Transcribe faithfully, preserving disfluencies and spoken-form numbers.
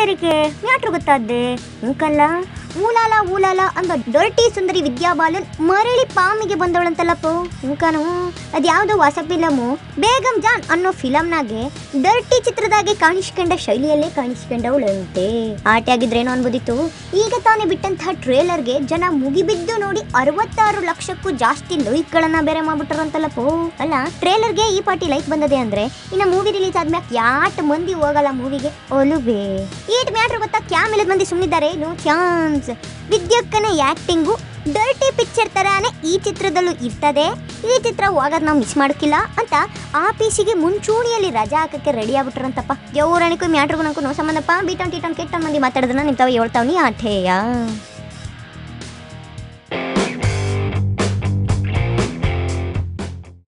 ಹೆಸರಿಕೆ ಯಾಟ್ರು ಗೊತ್ತಾದೆ ಅಂಕಲ್ಲ. ಊಲಾಲ ಊಲಾಲ ಅಂದ ಡೊರಟಿ ಸುಂದರಿ ವಿದ್ಯಾ ಬಾಲನ್ ಮರಳಿ ಪಾಮಿಗೆ ಬಂದವಳಂತಲ್ಲಪ್ಪ. ಅಂಕನು ಅದ್ಯಾವುದೋ ಹೊಸ ಫಿಲಮು ಬೇಗಂ ಜಾನ್ ಅನ್ನೋ ಫಿಲಮ್ನಾಗೆ ಡರ್ಟಿ ಚಿತ್ರದಾಗೆ ಕಾಣಿಸ್ಕೊಂಡ ಶೈಲಿಯಲ್ಲೇ ಕಾಣಿಸ್ಕೊಂಡವಳಂತೆ. ಆಟೆಯಾಗಿದ್ರೇನೋ ಅನ್ಬೋದಿತ್ತು. ಈಗ ತಾನೇ ಬಿಟ್ಟಂತಹ ಟ್ರೇಲರ್ಗೆ ಜನ ಮುಗಿಬಿದ್ದು ನೋಡಿ ಅರವತ್ತಾರು ಲಕ್ಷಕ್ಕೂ ಜಾಸ್ತಿ ಲೈಕ್ಗಳನ್ನ ಬೇರೆ ಮಾಡ್ಬಿಟ್ರಂತಲ್ಲಪ್ಪ. ಅಲ್ಲ, ಟ್ರೇಲರ್ಗೆ ಈ ಪಾಟಿ ಲೈಕ್ ಬಂದದೆ ಅಂದ್ರೆ ಇನ್ನು ಮೂವಿ ರಿಲೀಸ್ ಆದ್ಮ್ಯಾಕ್ ಯಾಟ್ ಮಂದಿ ಹೋಗಲ್ಲ ಮೂವಿಗೆ ಒಲುಬೆ. ಈಟ್ ಮ್ಯಾಟ್ರ್ ಗೊತ್ತಾ ಕ್ಯಾಮಿಲದ್ ಮಂದಿ ಸುಮ್ಮನಿದ್ದಾರೆ. No chance. ವಿದ್ಯಕ್ಕನ ಆಕ್ಟಿಂಗು ಡರ್ಟಿ ಪಿಕ್ಚರ್ ತರಾನೇ ಈ ಚಿತ್ರದಲ್ಲೂ ಇರ್ತದೆ. ಈ ಚಿತ್ರ ಹೋಗೋದು ನಾವು ಮಿಸ್ ಮಾಡೋಕ್ಕಿಲ್ಲ ಅಂತ ಆಫೀಸಿಗೆ ಮುಂಚೂಣಿಯಲ್ಲಿ ರಜಾ ಹಾಕಕ್ಕೆ ರೆಡಿ ಆಗ್ಬಿಟ್ರಂತಪ್ಪ. ಯೌರಣಿಗೂ ಮ್ಯಾಟ್ರಿಗೂ ನಂಗೂ ನೋ ಸಂಬಂಧಪ್ಪ. ಬೀಟನ್ ಟಿಟನ್ ಕೆಟ್ಟ ಮಂದಿ ಮಾತಾಡೋದನ್ನ ನಿಮ್ ತಾವ ಹೇಳ್ತಾವ್ನಿ ಆಠೇಯ.